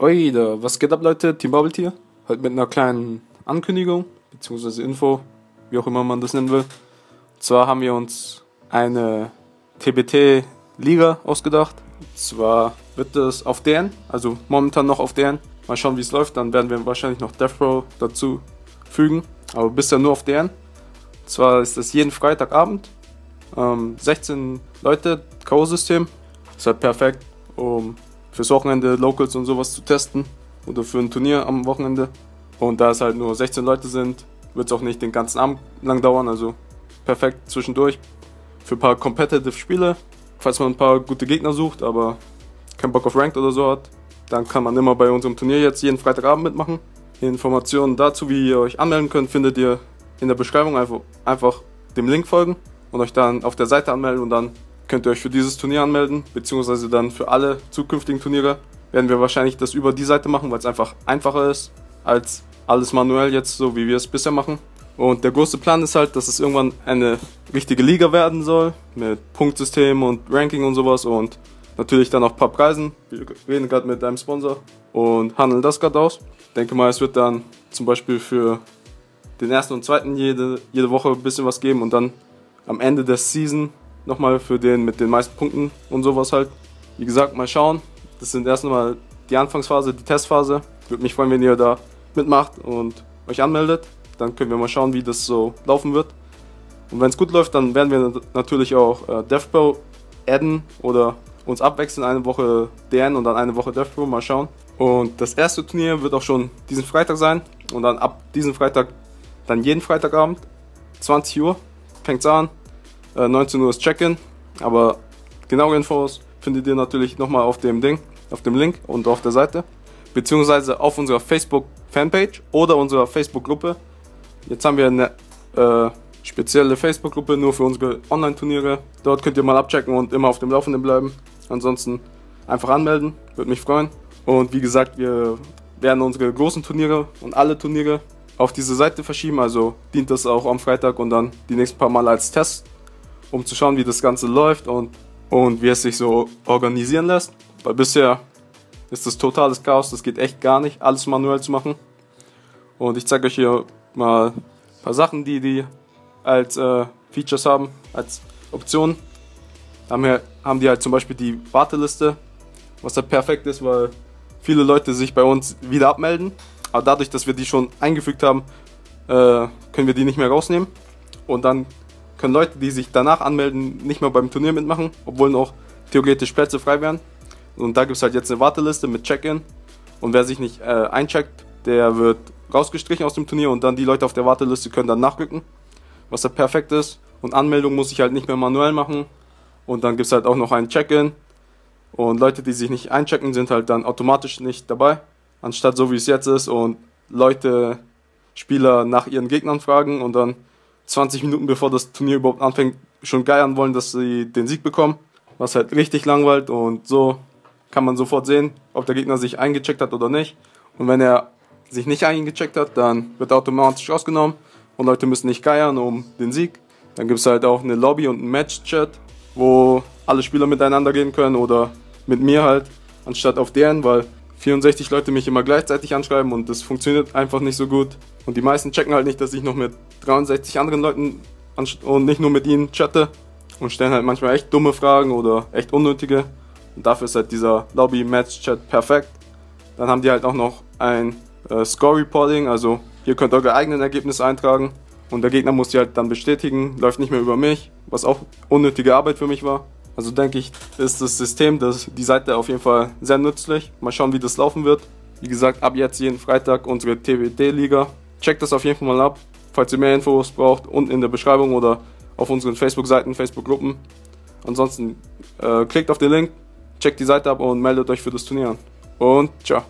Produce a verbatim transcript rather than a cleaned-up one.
Oi, da, was geht ab, Leute? Team Bubbletier. Heute mit einer kleinen Ankündigung, beziehungsweise Info, wie auch immer man das nennen will. Und zwar haben wir uns eine T B T-Liga ausgedacht. Und zwar wird das auf D N, also momentan noch auf D N. Mal schauen, wie es läuft, dann werden wir wahrscheinlich noch Death Pro dazu fügen. Aber bisher nur auf D N. Und zwar ist das jeden Freitagabend. Ähm, sechzehn Leute, Chaos-System. Ist halt perfekt, um fürs Wochenende Locals und sowas zu testen oder für ein Turnier am Wochenende. Und da es halt nur sechzehn Leute sind, wird es auch nicht den ganzen Abend lang dauern, also perfekt zwischendurch für ein paar competitive Spiele, falls man ein paar gute Gegner sucht, aber keinen Bock auf Ranked oder so hat, dann kann man immer bei unserem Turnier jetzt jeden Freitagabend mitmachen. Die Informationen dazu, wie ihr euch anmelden könnt, findet ihr in der Beschreibung, einfach, einfach dem Link folgen und euch dann auf der Seite anmelden und dann könnt ihr euch für dieses Turnier anmelden, beziehungsweise dann für alle zukünftigen Turniere werden wir wahrscheinlich das über die Seite machen, weil es einfach einfacher ist als alles manuell jetzt, so wie wir es bisher machen. Und der große Plan ist halt, dass es irgendwann eine richtige Liga werden soll, mit Punktsystemen und Ranking und sowas und natürlich dann auch ein paar Preisen. Wir reden gerade mit einem Sponsor und handeln das gerade aus. Ich denke mal, es wird dann zum Beispiel für den ersten und zweiten jede, jede Woche ein bisschen was geben und dann am Ende der Season nochmal für den mit den meisten Punkten und sowas halt. Wie gesagt, mal schauen. Das sind erst nochmal die Anfangsphase, die Testphase. Würde mich freuen, wenn ihr da mitmacht und euch anmeldet. Dann können wir mal schauen, wie das so laufen wird. Und wenn es gut läuft, dann werden wir natürlich auch äh, DevPro adden oder uns abwechseln. Eine Woche D N und dann eine Woche DevPro. Mal schauen. Und das erste Turnier wird auch schon diesen Freitag sein. Und dann ab diesem Freitag, dann jeden Freitagabend, zwanzig Uhr, fängt es an. neunzehn Uhr ist Check-In, aber genaue Infos findet ihr natürlich nochmal auf dem Ding, auf dem Link und auf der Seite, beziehungsweise auf unserer Facebook-Fanpage oder unserer Facebook-Gruppe. Jetzt haben wir eine äh, spezielle Facebook-Gruppe nur für unsere Online-Turniere. Dort könnt ihr mal abchecken und immer auf dem Laufenden bleiben. Ansonsten einfach anmelden, würde mich freuen. Und wie gesagt, wir werden unsere großen Turniere und alle Turniere auf diese Seite verschieben, also dient das auch am Freitag und dann die nächsten paar Mal als Test, um zu schauen, wie das Ganze läuft und, und wie es sich so organisieren lässt. Weil bisher ist das totales Chaos, das geht echt gar nicht, alles manuell zu machen. Und ich zeige euch hier mal ein paar Sachen, die die als äh, Features haben, als Optionen. Da haben, wir, haben die halt zum Beispiel die Warteliste, was halt perfekt ist, weil viele Leute sich bei uns wieder abmelden. Aber dadurch, dass wir die schon eingefügt haben, äh, können wir die nicht mehr rausnehmen. Und dann können Leute, die sich danach anmelden, nicht mehr beim Turnier mitmachen, obwohl noch theoretisch Plätze frei wären. Und da gibt es halt jetzt eine Warteliste mit Check-In und wer sich nicht äh, eincheckt, der wird rausgestrichen aus dem Turnier und dann die Leute auf der Warteliste können dann nachrücken, was halt perfekt ist. Und Anmeldung muss ich halt nicht mehr manuell machen und dann gibt es halt auch noch ein Check-In und Leute, die sich nicht einchecken, sind halt dann automatisch nicht dabei, anstatt so wie es jetzt ist und Leute, Spieler nach ihren Gegnern fragen und dann zwanzig Minuten bevor das Turnier überhaupt anfängt, schon geiern wollen, dass sie den Sieg bekommen, was halt richtig langweilt und so kann man sofort sehen, ob der Gegner sich eingecheckt hat oder nicht. Und wenn er sich nicht eingecheckt hat, dann wird er automatisch rausgenommen und Leute müssen nicht geiern um den Sieg. Dann gibt es halt auch eine Lobby und einen Match-Chat, wo alle Spieler miteinander gehen können oder mit mir halt, anstatt auf deren, weil vierundsechzig Leute mich immer gleichzeitig anschreiben und das funktioniert einfach nicht so gut. Und die meisten checken halt nicht, dass ich noch mit dreiundsechzig anderen Leuten und nicht nur mit ihnen chatte und stellen halt manchmal echt dumme Fragen oder echt unnötige. Und dafür ist halt dieser Lobby-Match-Chat perfekt. Dann haben die halt auch noch ein äh, Score-Reporting, also ihr könnt eure eigenen Ergebnisse eintragen und der Gegner muss die halt dann bestätigen, läuft nicht mehr über mich, was auch unnötige Arbeit für mich war. Also denke ich, ist das System, das, die Seite auf jeden Fall sehr nützlich. Mal schauen, wie das laufen wird. Wie gesagt, ab jetzt jeden Freitag unsere T B T-Liga. Checkt das auf jeden Fall mal ab. Falls ihr mehr Infos braucht, unten in der Beschreibung oder auf unseren Facebook-Seiten, Facebook-Gruppen. Ansonsten äh, klickt auf den Link, checkt die Seite ab und meldet euch für das Turnier an. Und ciao.